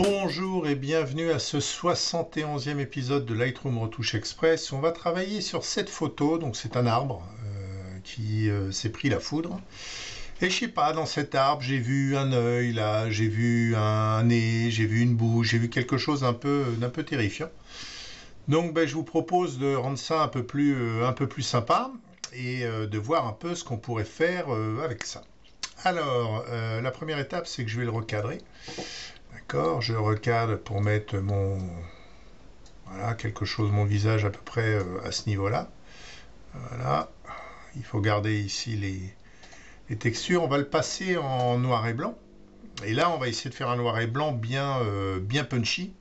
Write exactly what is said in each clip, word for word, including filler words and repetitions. Bonjour et bienvenue à ce soixante et onzième épisode de Lightroom Retouche Express. On va travailler sur cette photo, donc c'est un arbre euh, qui euh, s'est pris la foudre. Et je sais pas, dans cet arbre, j'ai vu un œil là, j'ai vu un nez, j'ai vu une bouche, j'ai vu quelque chose d'un peu, d'un peu terrifiant. Donc ben, je vous propose de rendre ça un peu plus, euh, un peu plus sympa et euh, de voir un peu ce qu'on pourrait faire euh, avec ça. Alors, euh, la première étape, c'est que je vais le recadrer. D'accord, je recadre pour mettre mon, voilà, quelque chose, mon visage à peu près euh, à ce niveau-là. Voilà, il faut garder ici les, les textures. On va le passer en noir et blanc. Et là, on va essayer de faire un noir et blanc bien, euh, bien punchy.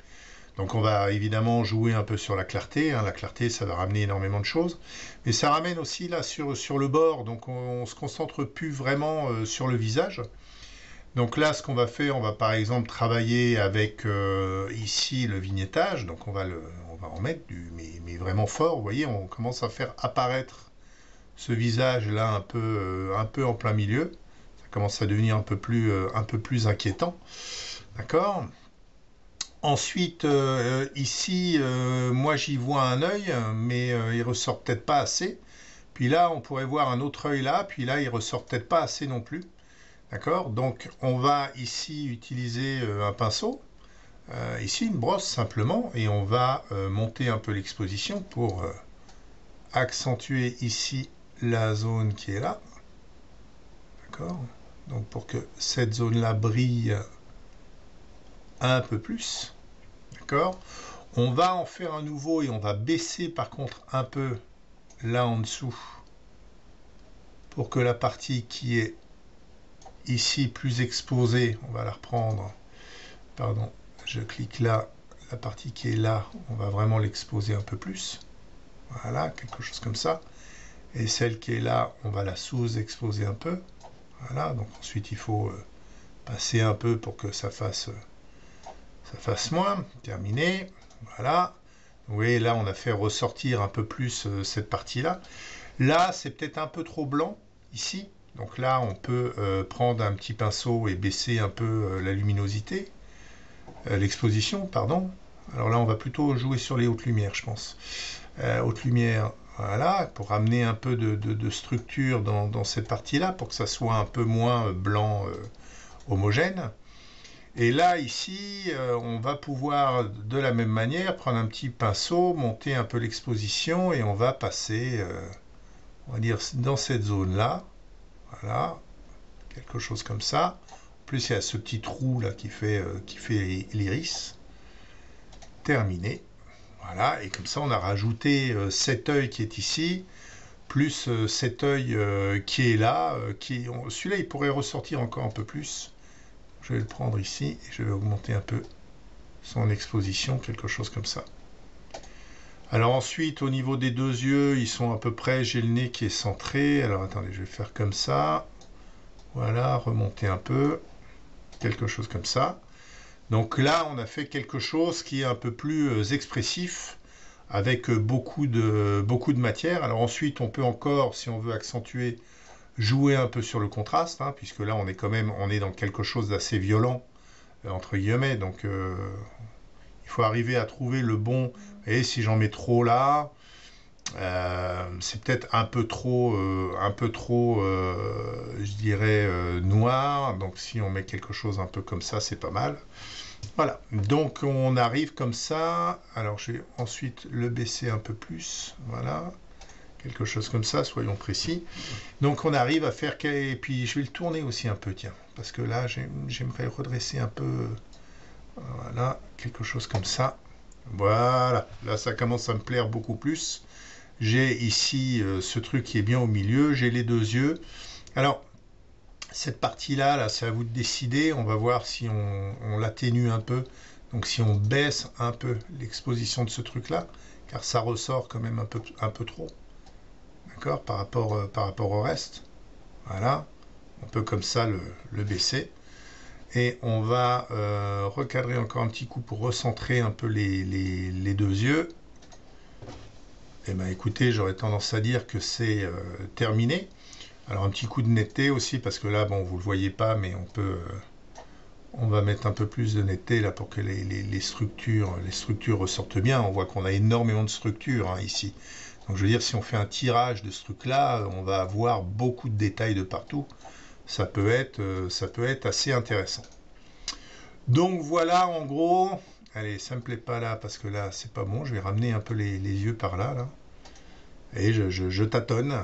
Donc on va évidemment jouer un peu sur la clarté, hein. La clarté, ça va ramener énormément de choses. Mais ça ramène aussi là sur, sur le bord, donc on, on se concentre plus vraiment euh, sur le visage. Donc là, ce qu'on va faire, on va par exemple travailler avec euh, ici le vignettage. Donc on va, le, on va en mettre, du, mais, mais vraiment fort. Vous voyez, on commence à faire apparaître ce visage là un peu, euh, un peu en plein milieu. Ça commence à devenir un peu plus, euh, un peu plus inquiétant. D'accord ? Ensuite, euh, ici, euh, moi j'y vois un œil, mais euh, il ressort peut-être pas assez. Puis là, on pourrait voir un autre œil là, puis là, il ressort peut-être pas assez non plus. D'accord? Donc, on va ici utiliser euh, un pinceau, euh, ici une brosse simplement, et on va euh, monter un peu l'exposition pour euh, accentuer ici la zone qui est là. D'accord? Donc, pour que cette zone-là brille un peu plus, d'accord. On va en faire un nouveau et on va baisser par contre un peu là en dessous pour que la partie qui est ici plus exposée, on va la reprendre. Pardon, je clique là, la partie qui est là, on va vraiment l'exposer un peu plus. Voilà, quelque chose comme ça. Et celle qui est là, on va la sous-exposer un peu. Voilà, donc ensuite il faut passer un peu pour que ça fasse. Ça fasse moins, terminé, voilà. Vous voyez, là, on a fait ressortir un peu plus euh, cette partie-là. Là, là c'est peut-être un peu trop blanc, ici. Donc là, on peut euh, prendre un petit pinceau et baisser un peu euh, la luminosité, euh, l'exposition, pardon. Alors là, on va plutôt jouer sur les hautes lumières, je pense. Euh, hautes lumières, voilà, pour amener un peu de, de, de structure dans, dans cette partie-là, pour que ça soit un peu moins blanc euh, homogène. Et là, ici, euh, on va pouvoir, de la même manière, prendre un petit pinceau, monter un peu l'exposition, et on va passer, euh, on va dire, dans cette zone-là. Voilà, quelque chose comme ça. En plus, il y a ce petit trou-là qui fait, euh, qui fait l'iris. Terminé. Voilà, et comme ça, on a rajouté euh, cet œil qui est ici, plus euh, cet œil euh, qui est là. Euh, qui, on, celui-là, il pourrait ressortir encore un peu plus. Je vais le prendre ici et je vais augmenter un peu son exposition, quelque chose comme ça. Alors ensuite, au niveau des deux yeux, ils sont à peu près, j'ai le nez qui est centré. Alors attendez, je vais faire comme ça. Voilà, remonter un peu, quelque chose comme ça. Donc là, on a fait quelque chose qui est un peu plus expressif, avec beaucoup de, beaucoup de matière. Alors ensuite, on peut encore, si on veut accentuer, jouer un peu sur le contraste, hein, puisque là on est quand même on est dans quelque chose d'assez violent euh, entre guillemets, donc euh, il faut arriver à trouver le bon. Et si j'en mets trop là, euh, c'est peut-être un peu trop euh, un peu trop euh, je dirais euh, noir. Donc si on met quelque chose un peu comme ça, c'est pas mal. Voilà, donc on arrive comme ça. Alors je vais ensuite le baisser un peu plus, voilà, quelque chose comme ça, soyons précis. Donc on arrive à faire, et puis je vais le tourner aussi un peu, tiens, parce que là j'aimerais redresser un peu, voilà, quelque chose comme ça. Voilà, là ça commence à me plaire beaucoup plus. J'ai ici euh, ce truc qui est bien au milieu, j'ai les deux yeux. Alors cette partie là, là c'est à vous de décider. On va voir si on, on l'atténue un peu, donc si on baisse un peu l'exposition de ce truc là, car ça ressort quand même un peu, un peu trop. D'accord, par rapport, euh, par rapport au reste. Voilà, on peut comme ça le, le baisser. Et on va euh, recadrer encore un petit coup pour recentrer un peu les, les, les deux yeux. Et bien écoutez, j'aurais tendance à dire que c'est euh, terminé. Alors un petit coup de netteté aussi, parce que là, bon, vous ne le voyez pas, mais on peut, euh, On va mettre un peu plus de netteté là pour que les, les, les structures les structures ressortent bien. On voit qu'on a énormément de structures hein, ici. Donc je veux dire, si on fait un tirage de ce truc là, on va avoir beaucoup de détails de partout. Ça peut être, ça peut être assez intéressant. Donc voilà en gros. Allez, ça me plaît pas là parce que là c'est pas bon. Je vais ramener un peu les, les yeux par là, là. Et je, je, je tâtonne.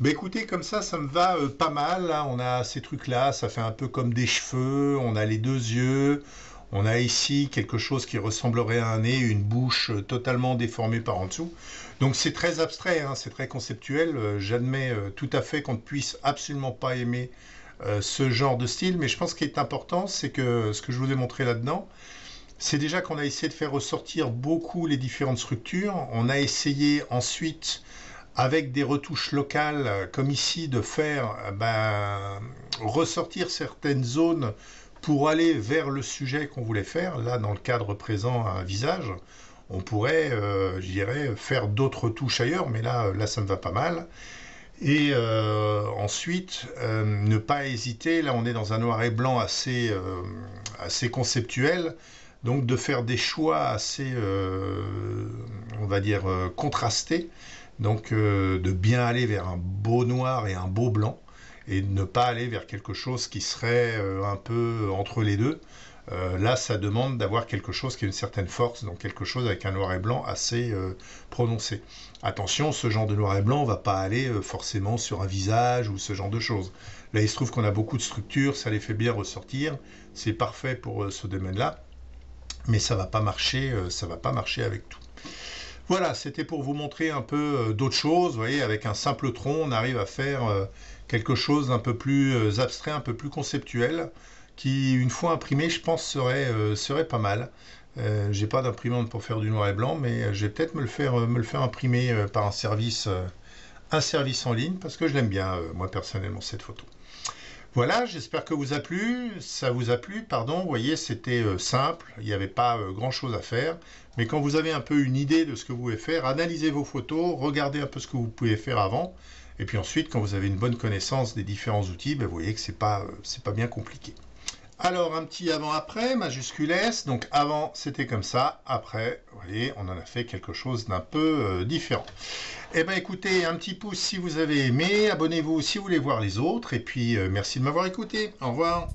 Bah écoutez, comme ça, ça me va euh, pas mal. Hein. On a ces trucs-là, ça fait un peu comme des cheveux. On a les deux yeux. On a ici quelque chose qui ressemblerait à un nez, une bouche totalement déformée par en dessous. Donc c'est très abstrait, hein, c'est très conceptuel. Euh, J'admets euh, tout à fait qu'on ne puisse absolument pas aimer euh, ce genre de style. Mais je pense qu'il est important, c'est que ce que je vous ai montré là-dedans, c'est déjà qu'on a essayé de faire ressortir beaucoup les différentes structures. On a essayé ensuite... avec des retouches locales, comme ici, de faire ben, ressortir certaines zones pour aller vers le sujet qu'on voulait faire. Là, dans le cadre présent, un visage, on pourrait, euh, je dirais, faire d'autres retouches ailleurs, mais là, là, ça me va pas mal. Et euh, ensuite, euh, ne pas hésiter, là, on est dans un noir et blanc assez, euh, assez conceptuel, donc de faire des choix assez, euh, on va dire, euh, contrastés. Donc euh, de bien aller vers un beau noir et un beau blanc et de ne pas aller vers quelque chose qui serait euh, un peu entre les deux. Euh, là, ça demande d'avoir quelque chose qui a une certaine force, donc quelque chose avec un noir et blanc assez euh, prononcé. Attention, ce genre de noir et blanc ne va pas aller euh, forcément sur un visage ou ce genre de choses. Là, il se trouve qu'on a beaucoup de structures, ça les fait bien ressortir. C'est parfait pour euh, ce domaine-là, mais ça ne va pas marcher, euh, ça va pas marcher avec tout. Voilà, c'était pour vous montrer un peu d'autres choses. Vous voyez, avec un simple tronc, on arrive à faire quelque chose d'un peu plus abstrait, un peu plus conceptuel, qui, une fois imprimé, je pense, serait, serait pas mal. Euh, j'ai pas d'imprimante pour faire du noir et blanc, mais je vais peut-être me le faire, me le faire imprimer par un service, un service en ligne, parce que je l'aime bien, moi, personnellement, cette photo. Voilà, j'espère que vous a plu, ça vous a plu, pardon, vous voyez, c'était euh, simple, il n'y avait pas euh, grand-chose à faire, mais quand vous avez un peu une idée de ce que vous pouvez faire, analysez vos photos, regardez un peu ce que vous pouvez faire avant, et puis ensuite, quand vous avez une bonne connaissance des différents outils, ben, vous voyez que ce n'est pas, euh, c'est pas bien compliqué. Alors, un petit avant-après, majuscule S, donc avant, c'était comme ça, après, vous voyez, on en a fait quelque chose d'un peu euh, différent. Eh bien, écoutez, un petit pouce si vous avez aimé, abonnez-vous si vous voulez voir les autres, et puis euh, merci de m'avoir écouté, au revoir.